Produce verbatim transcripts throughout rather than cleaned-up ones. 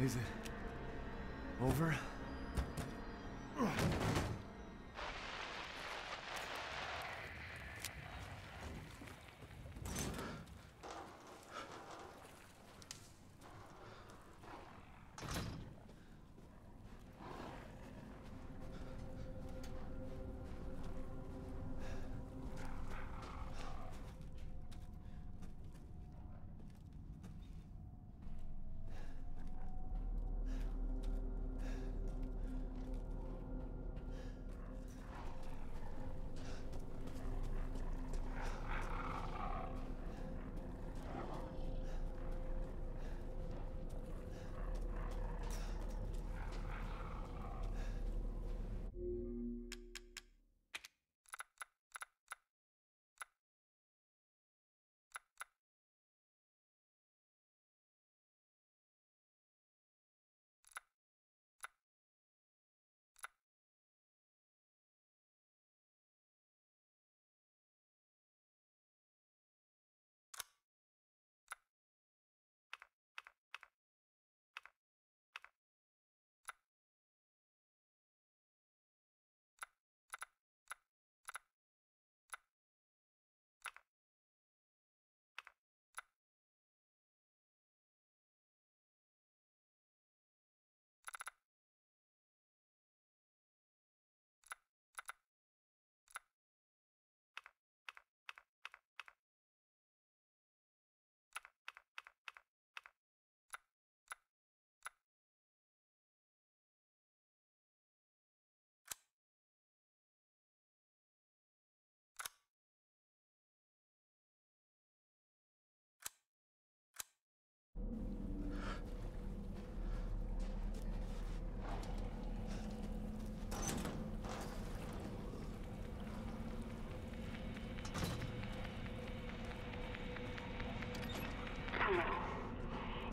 Is it over?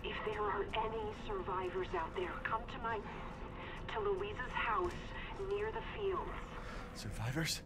If there are any survivors out there, come to my... to Louisa's house, near the fields. Survivors?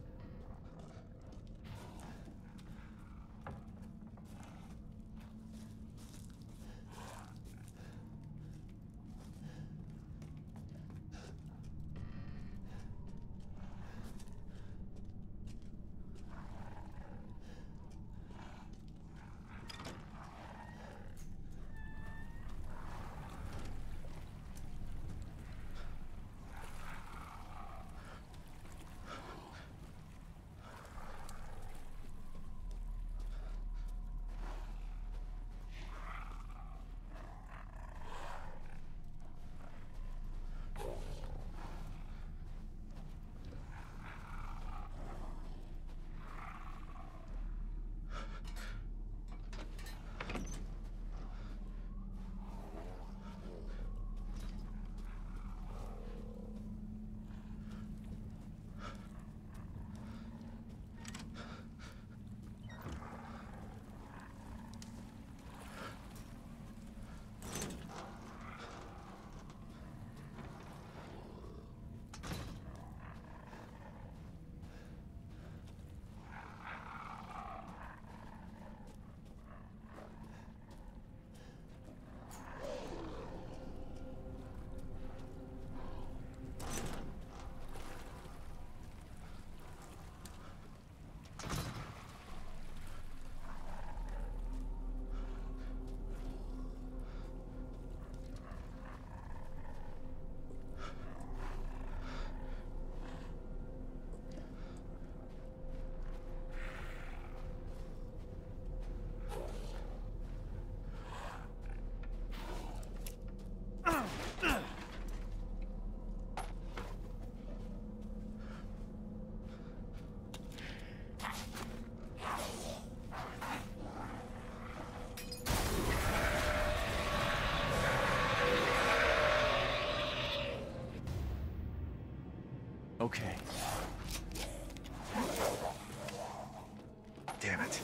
Okay. Damn it.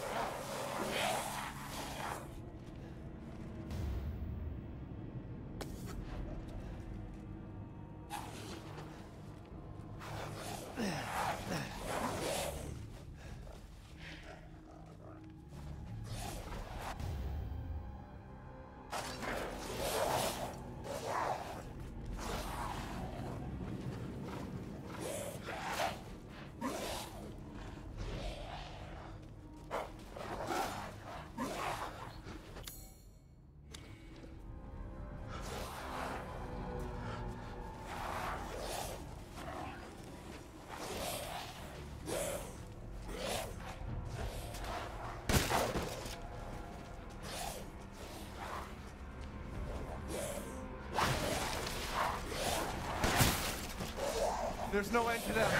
There's no end to that.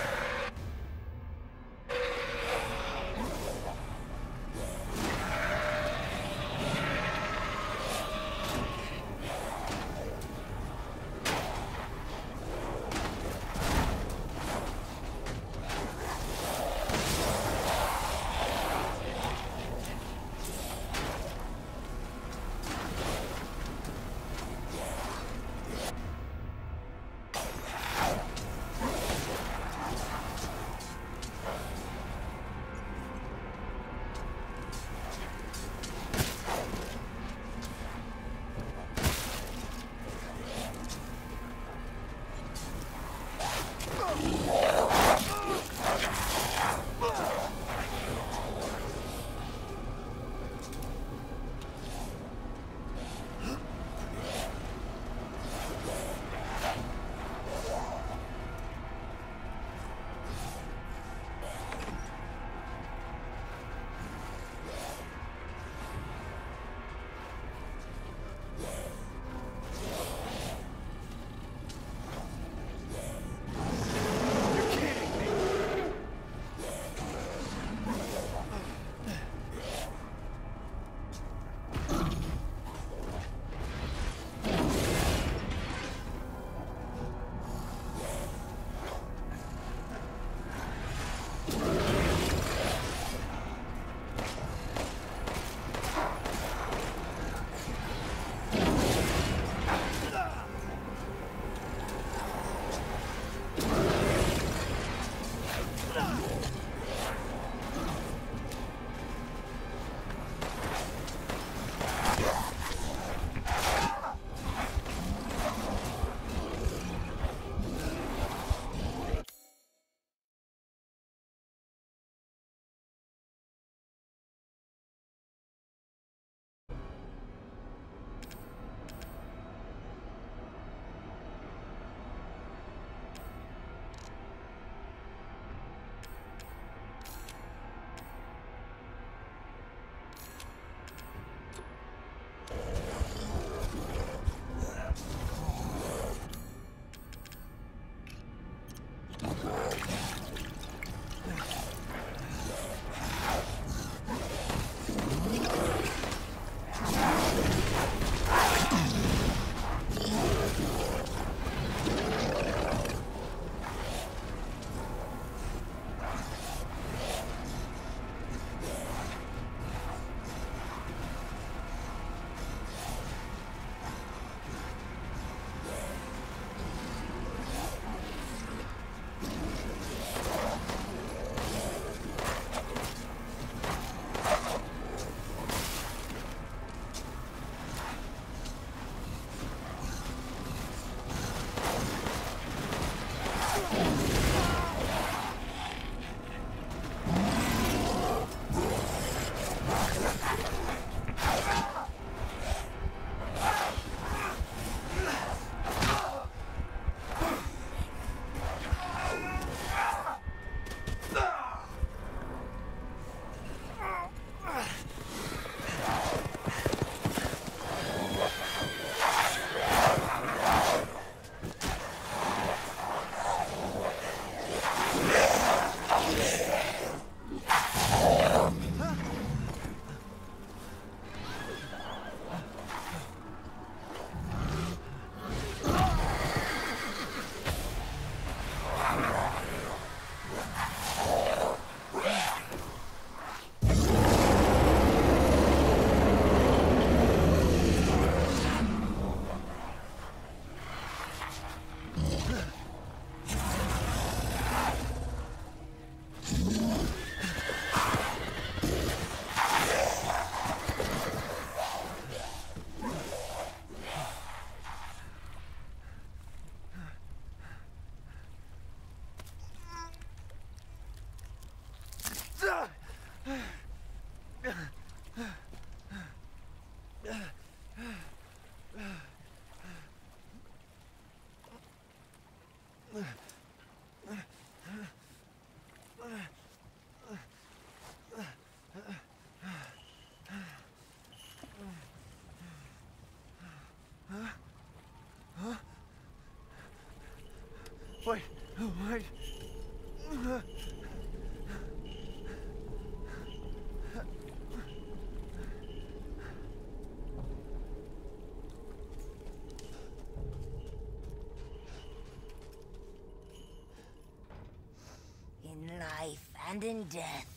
and in death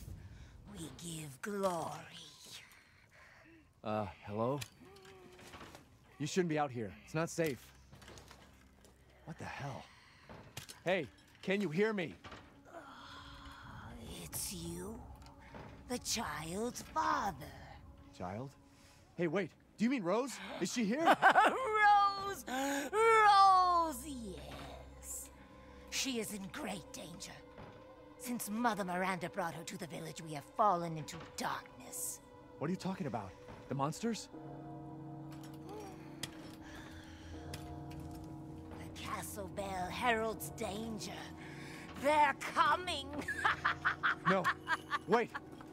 we give glory. Uh, hello? You shouldn't be out here. It's not safe. What the hell? Hey, can you hear me? Uh, it's you, the child's father. Child? Hey, wait. Do you mean Rose? Is she here? Rose! Rose, yes. She is in great danger. Since Mother Miranda brought her to the village, we have fallen into darkness. What are you talking about? The monsters? The castle bell heralds danger. They're coming! No. Wait.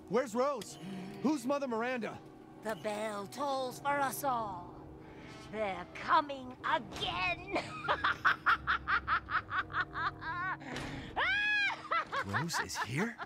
Where's Rose? Who's Mother Miranda? The bell tolls for us all. They're coming again! Rose is here?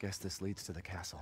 Guess this leads to the castle.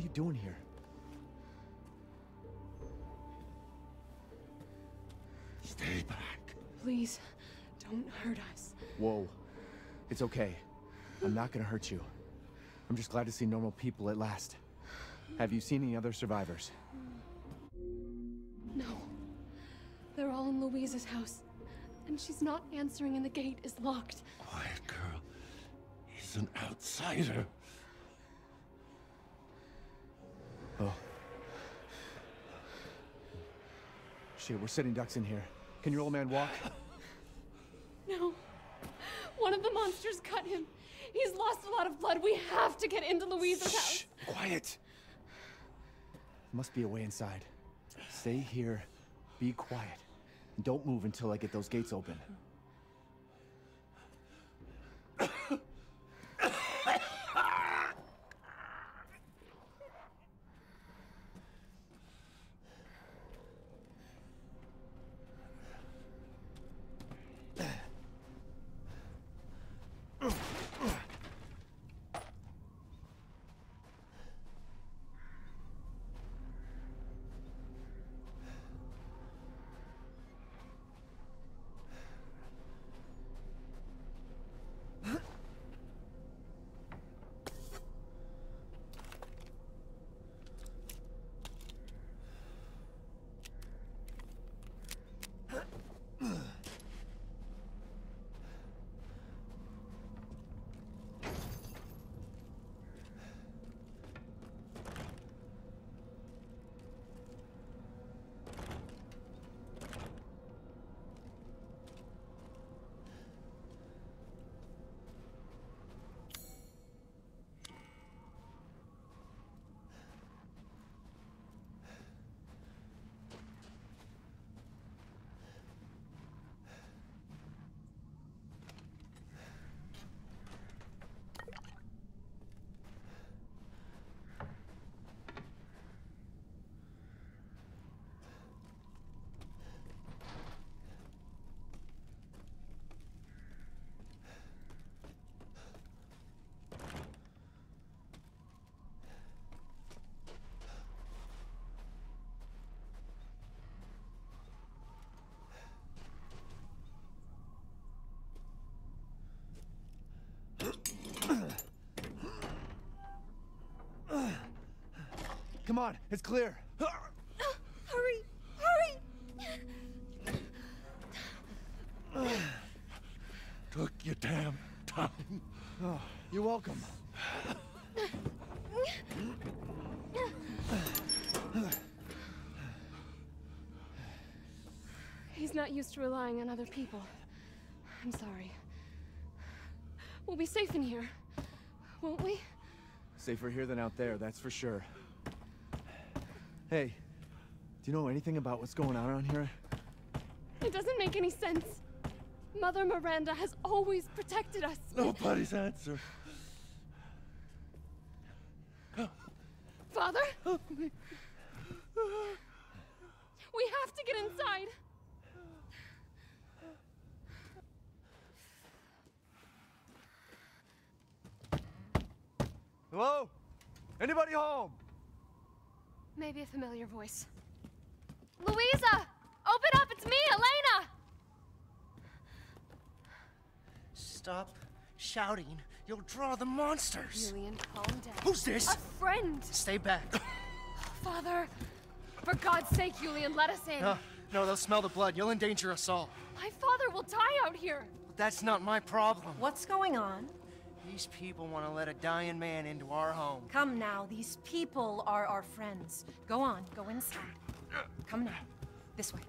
What are you doing here? Stay back. Please, don't hurt us. Whoa. It's okay. I'm not gonna hurt you. I'm just glad to see normal people at last. Have you seen any other survivors? No. They're all in Louisa's house. And she's not answering and the gate is locked. Quiet, girl. He's an outsider. Oh. Shit, we're sitting ducks in here. Can your old man walk? No. One of the monsters cut him. He's lost a lot of blood. We have to get into Louisa's Shh, house. Quiet. Must be a way inside. Stay here. Be quiet. And don't move until I get those gates open. Come on, it's clear. Uh, hurry, hurry. Uh, Took your damn time. Oh, you're welcome. He's not used to relying on other people. I'm sorry. We'll be safe in here, won't we? Safer here than out there, that's for sure. Hey, do you know anything about what's going on around here? It doesn't make any sense. Mother Miranda has always protected us. Nobody's answer. Father? Help me. We have to get inside. Hello? Anybody home? Maybe a familiar voice. Louisa! Open up! It's me, Elena! Stop shouting. You'll draw the monsters. Julian, calm down. Who's this? A friend! Stay back. Father, for God's sake, Julian, let us in. No, no, they'll smell the blood. You'll endanger us all. My father will die out here. But that's not my problem. What's going on? These people want to let a dying man into our home. Come now, these people are our friends. Go on, go inside. Come now, this way.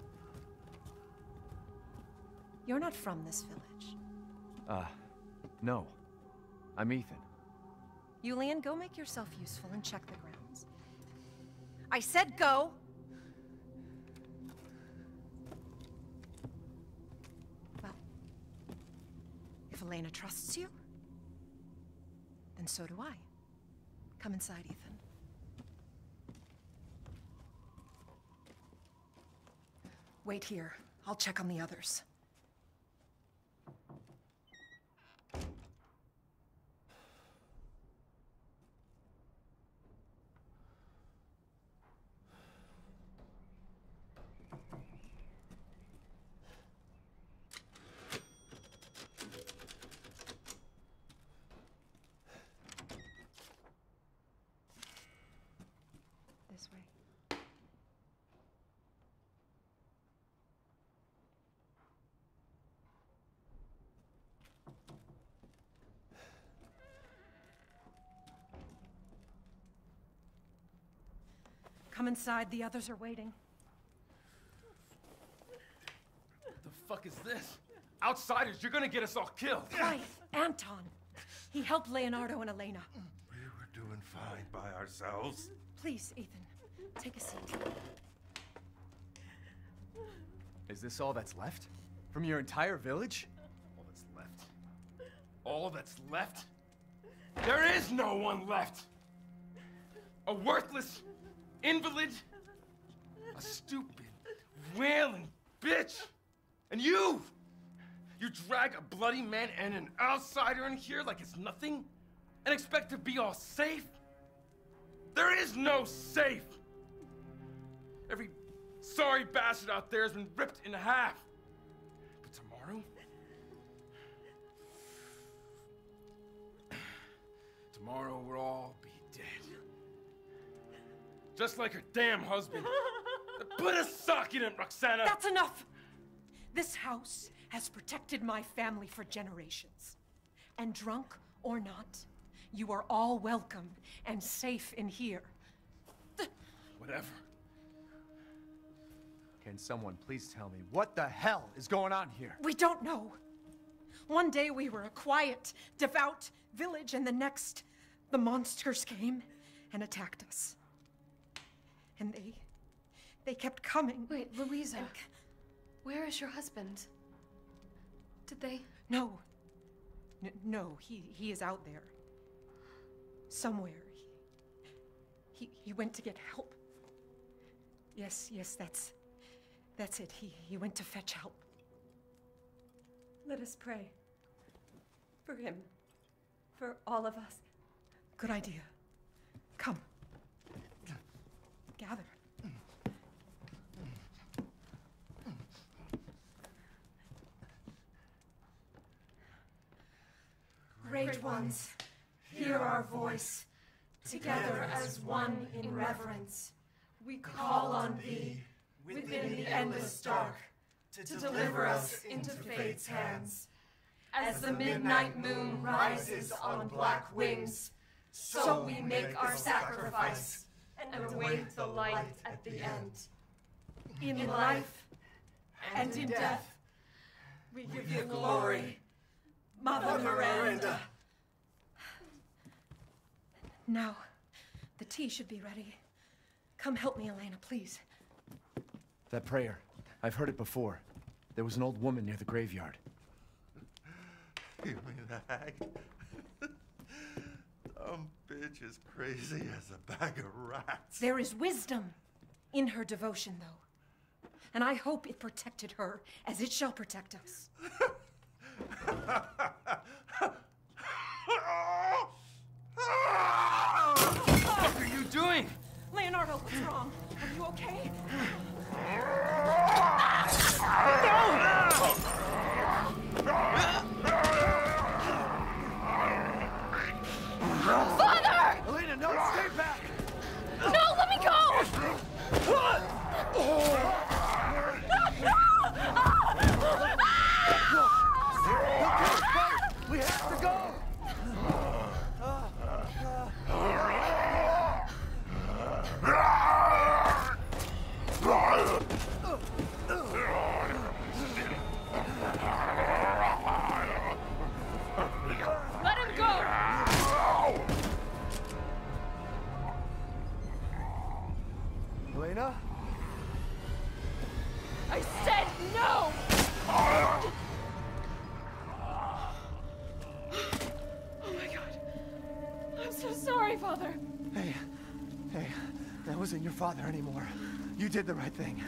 You're not from this village. Uh, no. I'm Ethan. Julian, go make yourself useful and check the grounds. I said go! Well, if Elena trusts you, and so do I. Come inside, Ethan. Wait here. I'll check on the others. Come inside. The others are waiting. What the fuck is this? Outsiders, you're gonna get us all killed. Right, Anton. He helped Leonardo and Elena. We were doing fine by ourselves. Please, Ethan, take a seat. Is this all that's left? From your entire village? All that's left? All that's left? There is no one left! A worthless invalid, a stupid, wailing bitch! And you! You drag a bloody man and an outsider in here like it's nothing? And expect to be all safe? There is no safe! Every sorry bastard out there has been ripped in half. But tomorrow? Tomorrow we'll all be dead. Just like her damn husband. Put a sock in it, Roxana! That's enough! This house has protected my family for generations. And drunk or not, you are all welcome and safe in here. Whatever. Can someone please tell me what the hell is going on here? We don't know. One day we were a quiet, devout village, and the next, the monsters came and attacked us. And they, they kept coming. Wait, Louisa. And... where is your husband? Did they? No. N no, he, he is out there. Somewhere. He, he, he went to get help. Yes, yes, that's, that's it. He, he went to fetch help. Let us pray. For him. For all of us. Good idea. Come. Gather. Great ones, hear our voice. Together as one in reverence, we call on thee within the endless dark to deliver us into fate's hands. As the midnight moon rises on black wings, so we make our sacrifice and await the light at the end. In life and in death, we give you glory, Mother Miranda. Now, the tea should be ready. Come help me, Elena, please. That prayer, I've heard it before. There was an old woman near the graveyard. Give me the hag. Dumb bitch is crazy as a bag of rats. There is wisdom in her devotion, though. And I hope it protected her as it shall protect us. What are you doing? Leonardo, what's wrong? Are you okay? No! Father! Elena, no, stay back! No, let me go! No, no! We have to go! Let him go! Elena? I said no! I'm so sorry, Father. Hey, hey, that wasn't your father anymore. You did the right thing.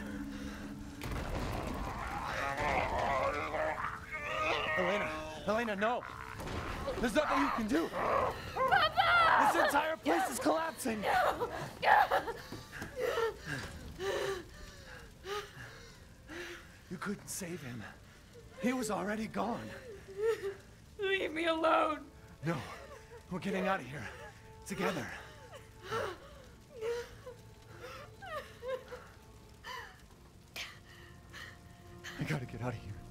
Elena, Elena, no. There's nothing you can do. Papa! This entire place is collapsing. No. You couldn't save him. He was already gone. Leave me alone. No, we're getting out of here. Together. I gotta get out of here.